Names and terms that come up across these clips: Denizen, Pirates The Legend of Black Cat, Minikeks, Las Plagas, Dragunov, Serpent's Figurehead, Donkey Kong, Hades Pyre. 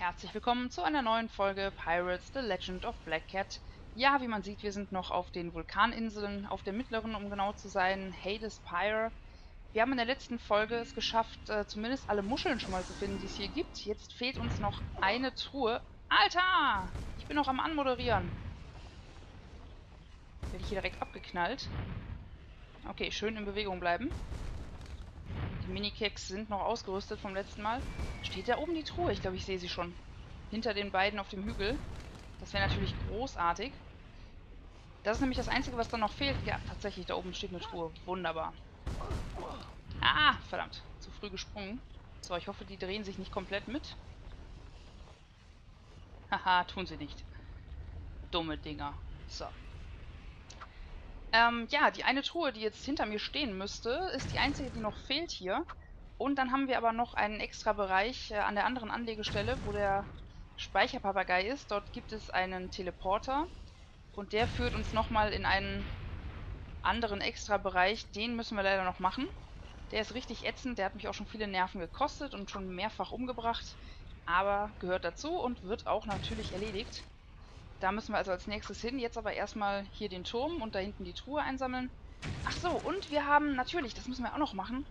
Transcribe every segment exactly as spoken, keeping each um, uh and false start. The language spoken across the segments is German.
Herzlich willkommen zu einer neuen Folge Pirates The Legend of Black Cat. Ja, wie man sieht, wir sind noch auf den Vulkaninseln, auf der mittleren, um genau zu sein, Hades Pyre. Wir haben in der letzten Folge es geschafft, äh, zumindest alle Muscheln schon mal zu finden, die es hier gibt. Jetzt fehlt uns noch eine Truhe. Alter! Ich bin noch am Anmoderieren. Werde ich hier direkt abgeknallt. Okay, schön in Bewegung bleiben. Die Minikeks sind noch ausgerüstet vom letzten Mal. Steht da oben die Truhe? Ich glaube, ich sehe sie schon. Hinter den beiden auf dem Hügel. Das wäre natürlich großartig. Das ist nämlich das Einzige, was dann noch fehlt. Ja, tatsächlich, da oben steht eine Truhe. Wunderbar. Ah, verdammt. Zu früh gesprungen. So, ich hoffe, die drehen sich nicht komplett mit. Haha, tun sie nicht. Dumme Dinger. So. Ähm, ja, die eine Truhe, die jetzt hinter mir stehen müsste, ist die einzige, die noch fehlt hier. Und dann haben wir aber noch einen extra Bereich äh, an der anderen Anlegestelle, wo der Speicherpapagei ist. Dort gibt es einen Teleporter. Und der führt uns nochmal in einen anderen extra Bereich. Den müssen wir leider noch machen. Der ist richtig ätzend. Der hat mich auch schon viele Nerven gekostet und schon mehrfach umgebracht. Aber gehört dazu und wird auch natürlich erledigt. Da müssen wir also als nächstes hin. Jetzt aber erstmal hier den Turm und da hinten die Truhe einsammeln. Ach so, und wir haben natürlich, das müssen wir auch noch machen,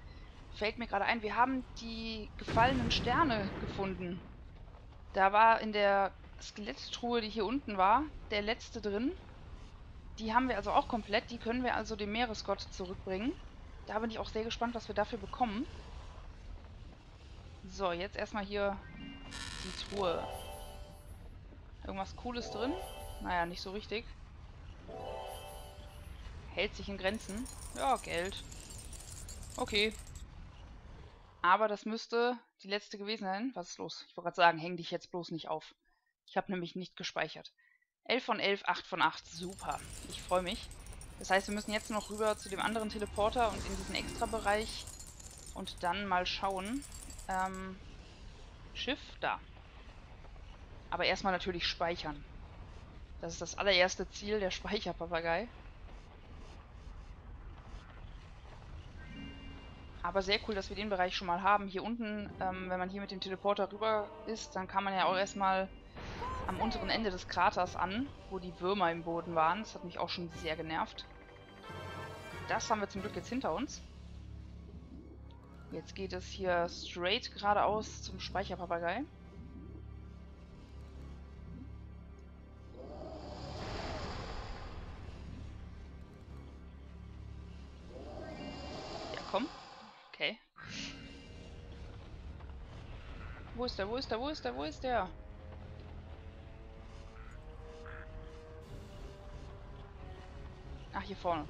fällt mir gerade ein, wir haben die gefallenen Sterne gefunden. Da war in der Skeletttruhe, die hier unten war, der letzte drin. Die haben wir also auch komplett. Die können wir also dem Meeresgott zurückbringen. Da bin ich auch sehr gespannt, was wir dafür bekommen. So, jetzt erstmal hier die Truhe. Irgendwas Cooles drin? Naja, nicht so richtig. Hält sich in Grenzen. Ja, Geld. Okay. Aber das müsste die letzte gewesen sein. Was ist los? Ich wollte gerade sagen, häng dich jetzt bloß nicht auf. Ich habe nämlich nicht gespeichert. elf von elf, acht von acht. Super. Ich freue mich. Das heißt, wir müssen jetzt noch rüber zu dem anderen Teleporter und in diesen Extra-Bereich. Und dann mal schauen. Ähm, Schiff, da. Aber erstmal natürlich speichern. Das ist das allererste Ziel, der Speicherpapagei. Aber sehr cool, dass wir den Bereich schon mal haben. Hier unten, ähm, wenn man hier mit dem Teleporter rüber ist, dann kam man ja auch erstmal am unteren Ende des Kraters an, wo die Würmer im Boden waren. Das hat mich auch schon sehr genervt. Das haben wir zum Glück jetzt hinter uns. Jetzt geht es hier straight geradeaus zum Speicherpapagei. Wo ist der, wo ist der, wo ist der, wo ist der? Ach, hier vorne.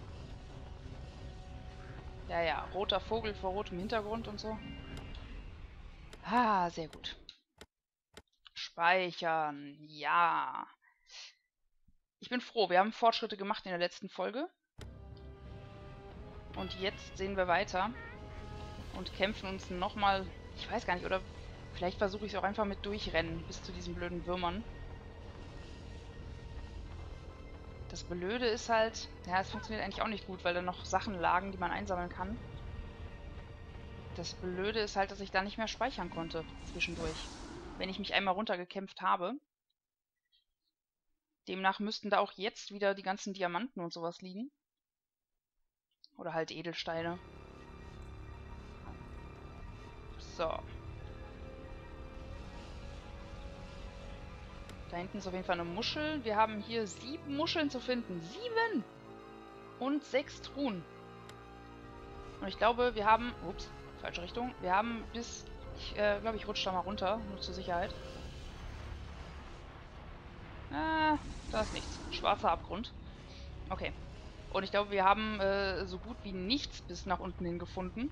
Ja, ja, roter Vogel vor rotem Hintergrund und so. Ah, sehr gut. Speichern, ja. Ich bin froh, wir haben Fortschritte gemacht in der letzten Folge. Und jetzt sehen wir weiter. Und kämpfen uns nochmal, ich weiß gar nicht, oder... Vielleicht versuche ich es auch einfach mit durchrennen, bis zu diesen blöden Würmern. Das Blöde ist halt... Ja, es funktioniert eigentlich auch nicht gut, weil da noch Sachen lagen, die man einsammeln kann. Das Blöde ist halt, dass ich da nicht mehr speichern konnte zwischendurch, wenn ich mich einmal runtergekämpft habe. Demnach müssten da auch jetzt wieder die ganzen Diamanten und sowas liegen. Oder halt Edelsteine. So... Da hinten ist auf jeden Fall eine Muschel. Wir haben hier sieben Muscheln zu finden. Sieben! Und sechs Truhen. Und ich glaube, wir haben... Ups, falsche Richtung. Wir haben bis... Ich äh, glaube, ich rutsche da mal runter, nur zur Sicherheit. Ah, da ist nichts. Schwarzer Abgrund. Okay. Und ich glaube, wir haben äh, so gut wie nichts bis nach unten hin gefunden.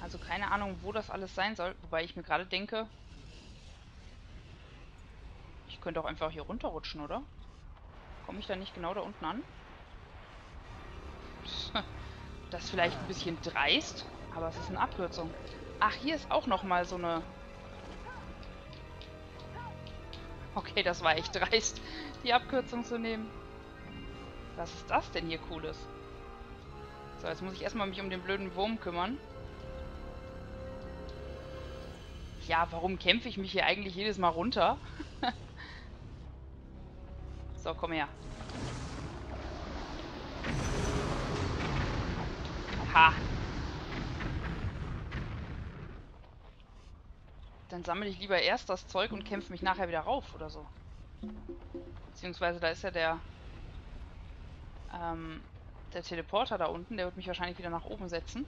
Also keine Ahnung, wo das alles sein soll. Wobei ich mir gerade denke... Ich könnte auch einfach hier runterrutschen, oder? Komme ich da nicht genau da unten an? Das ist vielleicht ein bisschen dreist, aber es ist eine Abkürzung. Ach, hier ist auch nochmal so eine... Okay, das war echt dreist, die Abkürzung zu nehmen. Was ist das denn hier Cooles? So, jetzt muss ich erstmal mich um den blöden Wurm kümmern. ja, warum kämpfe ich mich hier eigentlich jedes Mal runter? So, komm her. Ha! Dann sammle ich lieber erst das Zeug und kämpfe mich nachher wieder rauf oder so. Beziehungsweise da ist ja der ähm, der Teleporter da unten, der wird mich wahrscheinlich wieder nach oben setzen.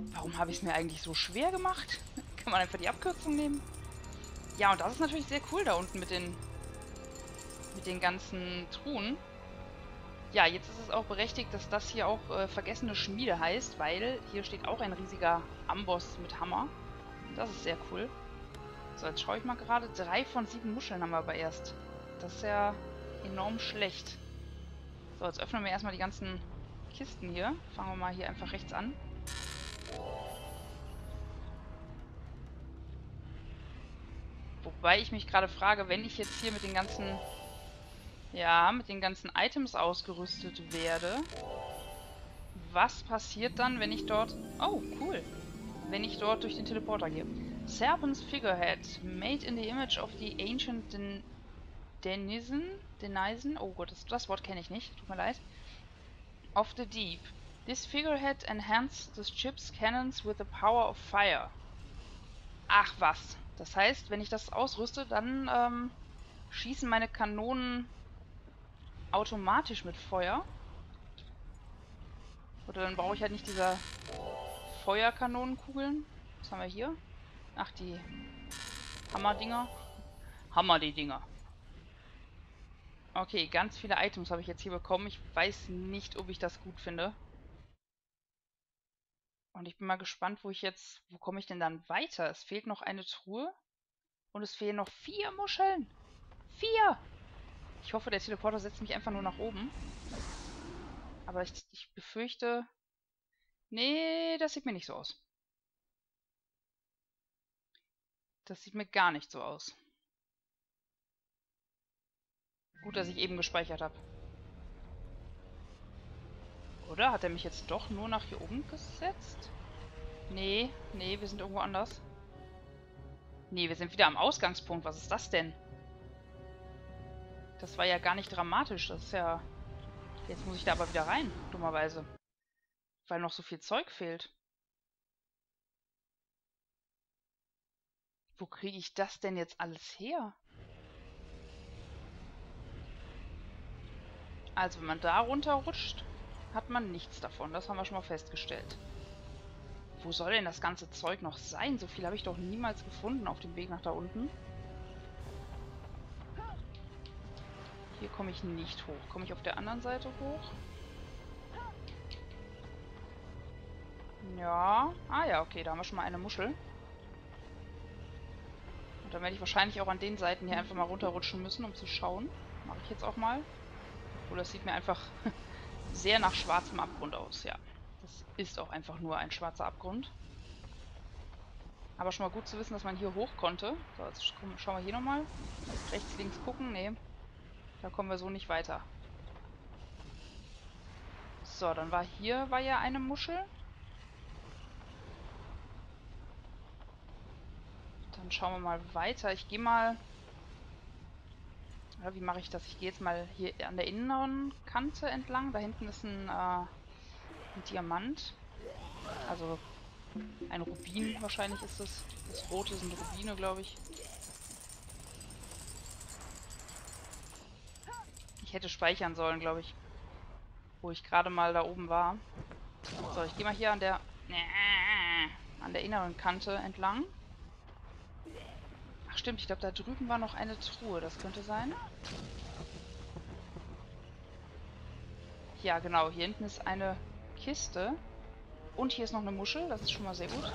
Warum habe ich es mir eigentlich so schwer gemacht? Kann man einfach die Abkürzung nehmen? Ja, und das ist natürlich sehr cool da unten mit den mit den ganzen Truhen. Ja, jetzt ist es auch berechtigt, dass das hier auch äh, vergessene Schmiede heißt, weil hier steht auch ein riesiger Amboss mit Hammer. Das ist sehr cool. So, jetzt schaue ich mal gerade. Drei von sieben Muscheln haben wir aber erst. Das ist ja enorm schlecht. So, jetzt öffnen wir erstmal die ganzen Kisten hier. Fangen wir mal hier einfach rechts an. Wobei ich mich gerade frage, wenn ich jetzt hier mit den ganzen... Ja, mit den ganzen Items ausgerüstet werde. Was passiert dann, wenn ich dort... Oh, cool. Wenn ich dort durch den Teleporter gehe. Serpent's Figurehead. Made in the image of the ancient Den Denizen. Denizen? Oh Gott, das, das Wort kenne ich nicht. Tut mir leid. Of the deep. This figurehead enhanced the ship's cannons with the power of fire. Ach was. Das heißt, wenn ich das ausrüste, dann ähm, schießen meine Kanonen... automatisch mit Feuer. Oder dann brauche ich halt nicht diese Feuerkanonenkugeln. Was haben wir hier? Ach, die Hammerdinger. Hammer die Dinger. Okay, ganz viele Items habe ich jetzt hier bekommen. Ich weiß nicht, ob ich das gut finde. Und ich bin mal gespannt, wo ich jetzt... Wo komme ich denn dann weiter? Es fehlt noch eine Truhe. Und es fehlen noch vier Muscheln. Vier! Ich hoffe, der Teleporter setzt mich einfach nur nach oben. Aber ich, ich befürchte... Nee, das sieht mir nicht so aus. Das sieht mir gar nicht so aus. Gut, dass ich eben gespeichert habe. Oder? Hat er mich jetzt doch nur nach hier oben gesetzt? Nee, nee, wir sind irgendwo anders. Nee, wir sind wieder am Ausgangspunkt. Was ist das denn? Das war ja gar nicht dramatisch, das ist ja... Jetzt muss ich da aber wieder rein, dummerweise. Weil noch so viel Zeug fehlt. Wo kriege ich das denn jetzt alles her? Also wenn man da runterrutscht, hat man nichts davon. Das haben wir schon mal festgestellt. Wo soll denn das ganze Zeug noch sein? So viel habe ich doch niemals gefunden auf dem Weg nach da unten. Hier komme ich nicht hoch. Komme ich auf der anderen Seite hoch? Ja. Ah ja, okay, da haben wir schon mal eine Muschel. Und dann werde ich wahrscheinlich auch an den Seiten hier einfach mal runterrutschen müssen, um zu schauen. Mache ich jetzt auch mal. Obwohl, das sieht mir einfach sehr nach schwarzem Abgrund aus, ja. Das ist auch einfach nur ein schwarzer Abgrund. Aber schon mal gut zu wissen, dass man hier hoch konnte. So, jetzt schauen wir hier nochmal. Rechts, links gucken. Nee. Da kommen wir so nicht weiter. So, dann war hier, war ja eine Muschel. Dann schauen wir mal weiter. Ich gehe mal... Ja, wie mache ich das? Ich gehe jetzt mal hier an der inneren Kante entlang. Da hinten ist ein, äh, ein Diamant. Also ein Rubin wahrscheinlich ist es. Das Rote sind Rubine, glaube ich. Ich hätte speichern sollen, glaube ich. Wo ich gerade mal da oben war. So, ich gehe mal hier an der... An der inneren Kante entlang. Ach stimmt, ich glaube, da drüben war noch eine Truhe. Das könnte sein. Ja, genau. Hier hinten ist eine Kiste. Und hier ist noch eine Muschel. Das ist schon mal sehr gut.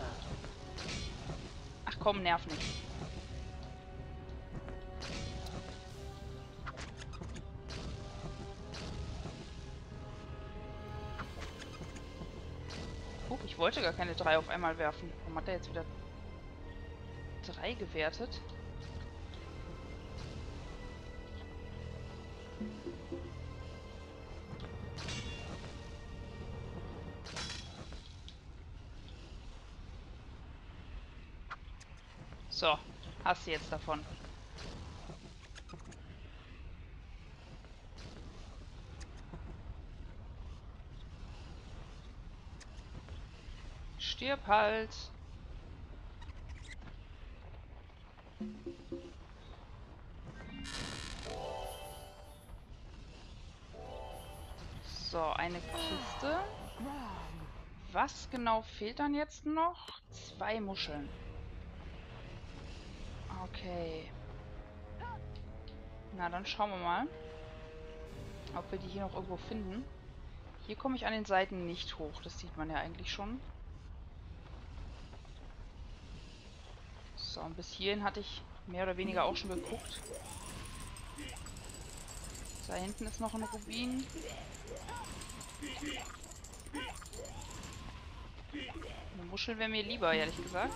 Ach komm, nerv nicht. Ich wollte gar keine drei auf einmal werfen. Warum hat er jetzt wieder drei gewertet? So, hast du jetzt davon. Stirb halt. So, eine Kiste. Was genau fehlt dann jetzt noch? Zwei Muscheln. Okay. Na, dann schauen wir mal, ob wir die hier noch irgendwo finden. Hier komme ich an den Seiten nicht hoch. Das sieht man ja eigentlich schon. So, und bis hierhin hatte ich mehr oder weniger auch schon geguckt. Da hinten ist noch ein Rubin. Eine Muschel wäre mir lieber, ehrlich gesagt.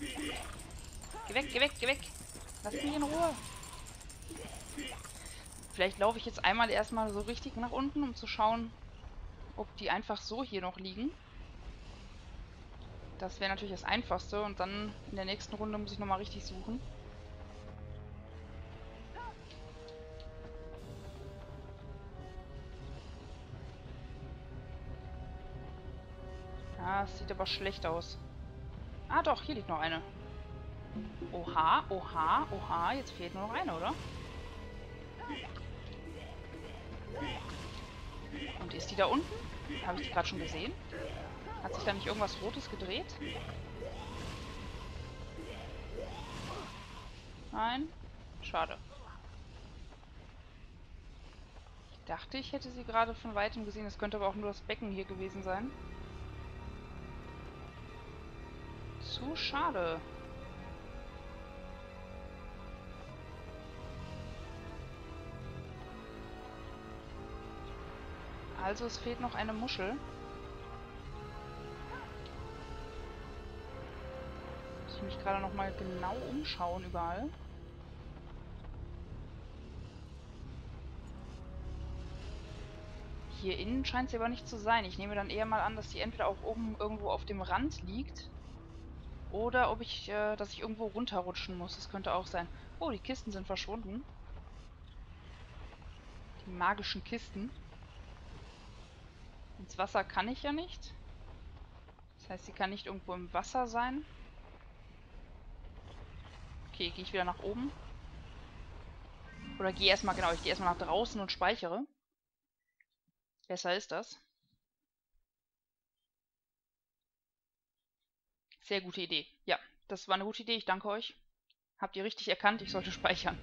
Geh weg, geh weg, geh weg! Lass mich in Ruhe! Vielleicht laufe ich jetzt einmal erstmal so richtig nach unten, um zu schauen, ob die einfach so hier noch liegen. Das wäre natürlich das Einfachste und dann in der nächsten Runde muss ich nochmal richtig suchen. Ah, es sieht aber schlecht aus. Ah doch, hier liegt noch eine. Oha, oha, oha, jetzt fehlt nur noch eine, oder? Und ist die da unten? Habe ich die gerade schon gesehen? Hat sich da nicht irgendwas Rotes gedreht? Nein? Schade. Ich dachte, ich hätte sie gerade von weitem gesehen. Es könnte aber auch nur das Becken hier gewesen sein. Zu schade. Also es fehlt noch eine Muschel. Muss ich mich gerade nochmal genau umschauen überall. Hier innen scheint sie aber nicht zu sein. Ich nehme dann eher mal an, dass sie entweder auch oben irgendwo auf dem Rand liegt. Oder ob ich, äh, dass ich irgendwo runterrutschen muss. Das könnte auch sein. Oh, die Kisten sind verschwunden. Die magischen Kisten. Ins Wasser kann ich ja nicht. Das heißt, sie kann nicht irgendwo im Wasser sein. Okay, gehe ich wieder nach oben. Oder gehe erstmal, genau, ich gehe erstmal nach draußen und speichere. Besser ist das. Sehr gute Idee. Ja, das war eine gute Idee, ich danke euch. Habt ihr richtig erkannt, ich sollte speichern.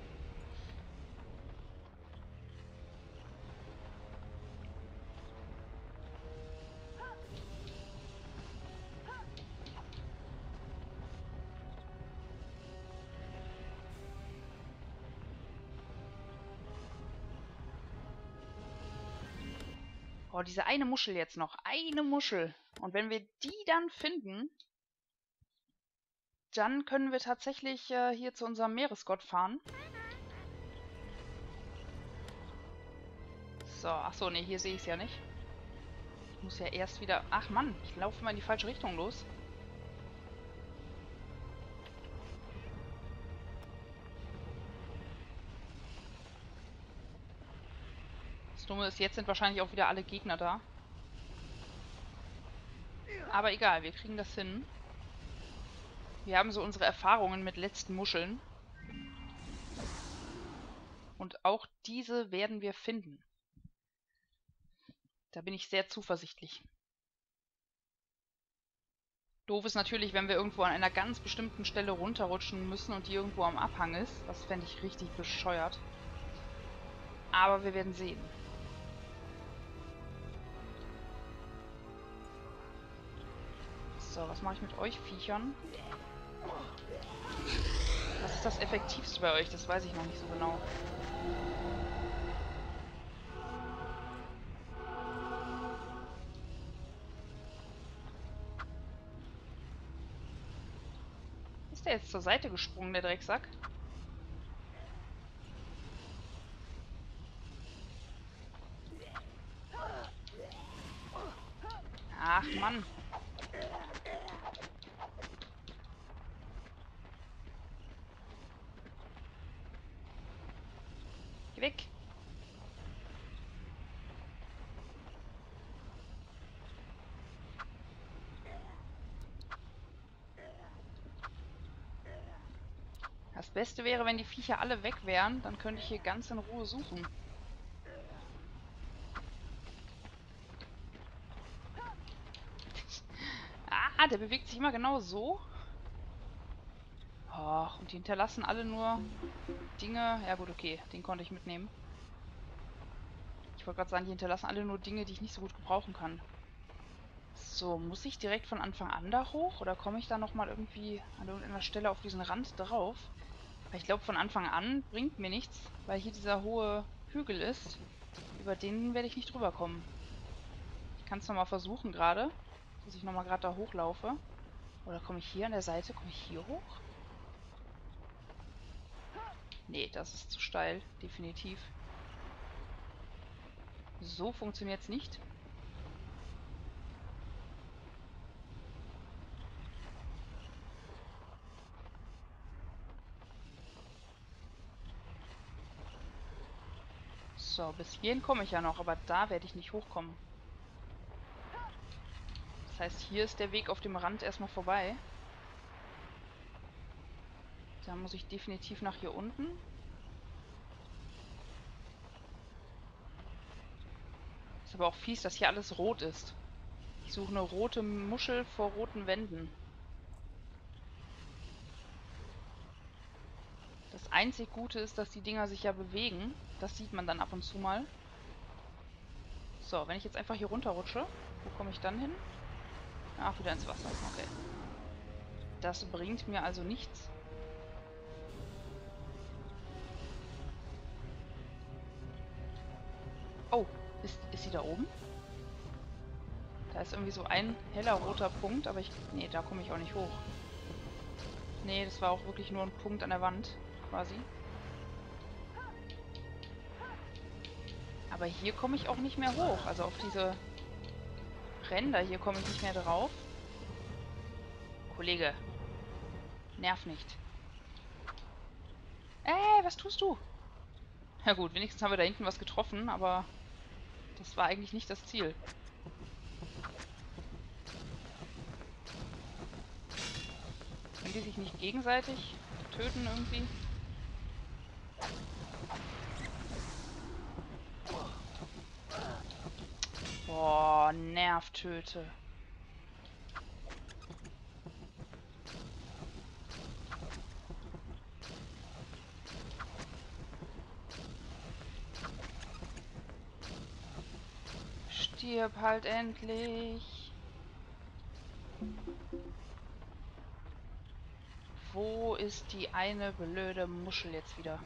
Oh, diese eine Muschel jetzt noch. Eine Muschel. Und wenn wir die dann finden, dann können wir tatsächlich äh, hier zu unserem Meeresgott fahren. So, achso, ne, hier sehe ich es ja nicht. Ich muss ja erst wieder... Ach Mann, ich laufe mal in die falsche Richtung los. Dumme ist, jetzt sind wahrscheinlich auch wieder alle Gegner da. Aber egal, wir kriegen das hin. Wir haben so unsere Erfahrungen mit letzten Muscheln. Und auch diese werden wir finden. Da bin ich sehr zuversichtlich. Doof ist natürlich, wenn wir irgendwo an einer ganz bestimmten Stelle runterrutschen müssen und die irgendwo am Abhang ist. Das fände ich richtig bescheuert. Aber wir werden sehen. So, was mache ich mit euch Viechern? Was ist das Effektivste bei euch? Das weiß ich noch nicht so genau. Ist der jetzt zur Seite gesprungen, der Drecksack? Ach Mann. Geh weg. Das Beste wäre, wenn die Viecher alle weg wären, dann könnte ich hier ganz in Ruhe suchen. Ah, der bewegt sich immer genau so. Och, und die hinterlassen alle nur Dinge... Ja gut, okay, den konnte ich mitnehmen. Ich wollte gerade sagen, die hinterlassen alle nur Dinge, die ich nicht so gut gebrauchen kann. So, muss ich direkt von Anfang an da hoch? Oder komme ich da nochmal irgendwie an irgendeiner Stelle auf diesen Rand drauf? Weil ich glaube, von Anfang an bringt mir nichts, weil hier dieser hohe Hügel ist. Über den werde ich nicht drüber kommen. Ich kann es nochmal versuchen gerade, dass ich nochmal gerade da hochlaufe. Oder komme ich hier an der Seite? Komme ich hier hoch? Nee, das ist zu steil, definitiv. So funktioniert es nicht. So, bis hierhin komme ich ja noch, aber da werde ich nicht hochkommen. Das heißt, hier ist der Weg auf dem Rand erstmal vorbei. Da muss ich definitiv nach hier unten. Ist aber auch fies, dass hier alles rot ist. Ich suche eine rote Muschel vor roten Wänden. Das einzig Gute ist, dass die Dinger sich ja bewegen. Das sieht man dann ab und zu mal. So, wenn ich jetzt einfach hier runterrutsche, wo komme ich dann hin? Ach, wieder ins Wasser. Okay. Das bringt mir also nichts. Oh, ist, ist sie da oben? Da ist irgendwie so ein heller roter Punkt, aber ich... Nee, da komme ich auch nicht hoch. Nee, das war auch wirklich nur ein Punkt an der Wand, quasi. Aber hier komme ich auch nicht mehr hoch. Also auf diese Ränder hier komme ich nicht mehr drauf. Kollege, nerv nicht. Ey, was tust du? Na gut, wenigstens haben wir da hinten was getroffen, aber... Das war eigentlich nicht das Ziel. Können die sich nicht gegenseitig töten irgendwie? Boah, Nervtöte. Stirb halt endlich. Wo ist die eine blöde Muschel jetzt wieder?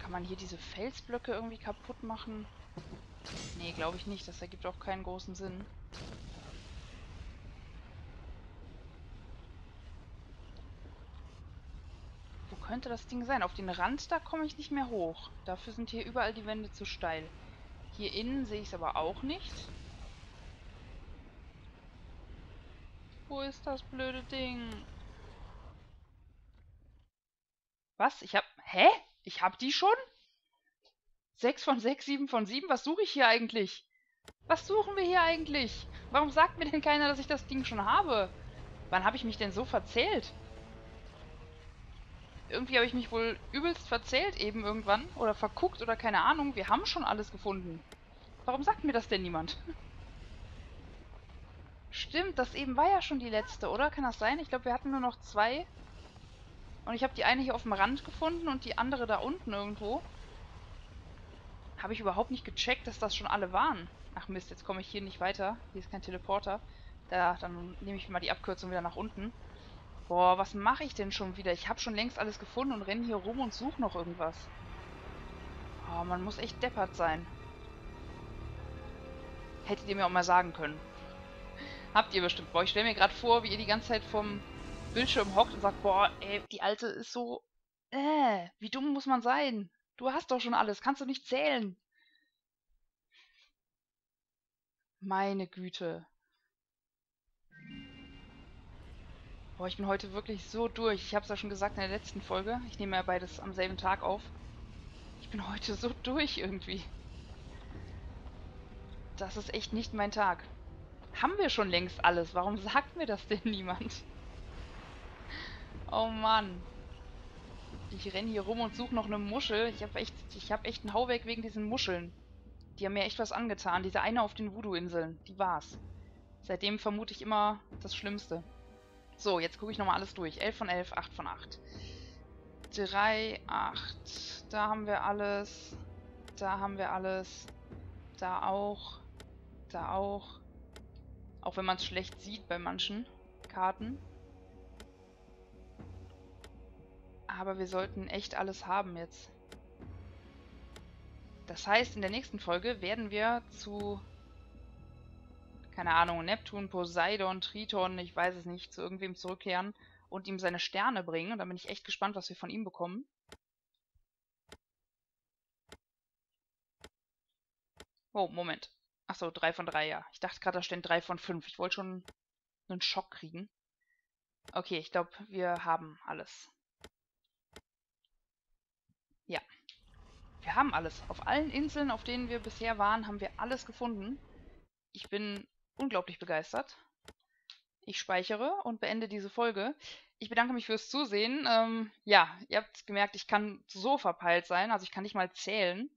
Kann man hier diese Felsblöcke irgendwie kaputt machen? Nee, glaube ich nicht. Das ergibt auch keinen großen Sinn. Wo könnte das Ding sein? Auf den Rand, da komme ich nicht mehr hoch. Dafür sind hier überall die Wände zu steil. Hier innen sehe ich es aber auch nicht. Wo ist das blöde Ding? Was? Ich hab... Hä? Ich hab die schon? sechs von sechs, sieben von sieben? Was suche ich hier eigentlich? Was suchen wir hier eigentlich? Warum sagt mir denn keiner, dass ich das Ding schon habe? Wann habe ich mich denn so verzählt? Irgendwie habe ich mich wohl übelst verzählt eben irgendwann. Oder verguckt oder keine Ahnung. Wir haben schon alles gefunden. Warum sagt mir das denn niemand? Stimmt, das eben war ja schon die letzte, oder? Kann das sein? Ich glaube, wir hatten nur noch zwei... Und ich habe die eine hier auf dem Rand gefunden und die andere da unten irgendwo. Habe ich überhaupt nicht gecheckt, dass das schon alle waren. Ach Mist, jetzt komme ich hier nicht weiter. Hier ist kein Teleporter. Da, dann nehme ich mal die Abkürzung wieder nach unten. Boah, was mache ich denn schon wieder? Ich habe schon längst alles gefunden und renne hier rum und suche noch irgendwas. Oh, man muss echt deppert sein. Hättet ihr mir auch mal sagen können. Habt ihr bestimmt. Boah, ich stelle mir gerade vor, wie ihr die ganze Zeit vom... Bildschirm hockt und sagt, boah, ey, die Alte ist so, äh, wie dumm muss man sein? Du hast doch schon alles, kannst du nicht zählen? Meine Güte. Boah, ich bin heute wirklich so durch. Ich habe es ja schon gesagt in der letzten Folge. Ich nehme ja beides am selben Tag auf. Ich bin heute so durch irgendwie. Das ist echt nicht mein Tag. Haben wir schon längst alles? Warum sagt mir das denn niemand? Oh Mann. Ich renne hier rum und suche noch eine Muschel. Ich habe echt, ich hab echt einen Hauweg wegen diesen Muscheln. Die haben mir echt was angetan. Diese eine auf den Voodoo-Inseln. Die war's. Seitdem vermute ich immer das Schlimmste. So, jetzt gucke ich nochmal alles durch. elf von elf, acht von acht. drei, acht. Da haben wir alles. Da haben wir alles. Da auch. Da auch. Auch wenn man es schlecht sieht bei manchen Karten. Aber wir sollten echt alles haben jetzt. Das heißt, in der nächsten Folge werden wir zu... keine Ahnung, Neptun, Poseidon, Triton, ich weiß es nicht, zu irgendwem zurückkehren und ihm seine Sterne bringen. Und da bin ich echt gespannt, was wir von ihm bekommen. Oh, Moment. Achso, drei von drei, ja. Ich dachte gerade, da stehen drei von fünf. Ich wollte schon einen Schock kriegen. Okay, ich glaube, wir haben alles. Ja. Wir haben alles. Auf allen Inseln, auf denen wir bisher waren, haben wir alles gefunden. Ich bin unglaublich begeistert. Ich speichere und beende diese Folge. Ich bedanke mich fürs Zusehen. Ähm, ja, ihr habt gemerkt, ich kann so verpeilt sein, also ich kann nicht mal zählen.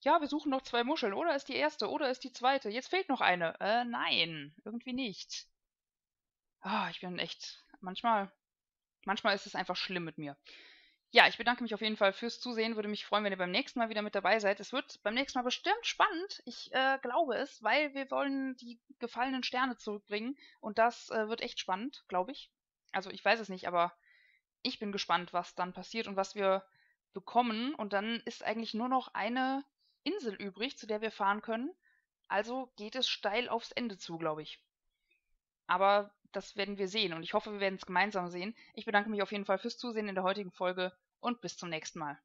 Ja, wir suchen noch zwei Muscheln. Oder ist die erste, oder ist die zweite. Jetzt fehlt noch eine. Äh, nein, irgendwie nicht. Oh, ich bin echt... Manchmal, manchmal ist es einfach schlimm mit mir. Ja, ich bedanke mich auf jeden Fall fürs Zusehen. Würde mich freuen, wenn ihr beim nächsten Mal wieder mit dabei seid. Es wird beim nächsten Mal bestimmt spannend. Ich äh, glaube es, weil wir wollen die gefallenen Sterne zurückbringen. Und das äh, wird echt spannend, glaube ich. Also ich weiß es nicht, aber ich bin gespannt, was dann passiert und was wir bekommen. Und dann ist eigentlich nur noch eine Insel übrig, zu der wir fahren können. Also geht es steil aufs Ende zu, glaube ich. Aber... das werden wir sehen und ich hoffe, wir werden es gemeinsam sehen. Ich bedanke mich auf jeden Fall fürs Zusehen in der heutigen Folge und bis zum nächsten Mal.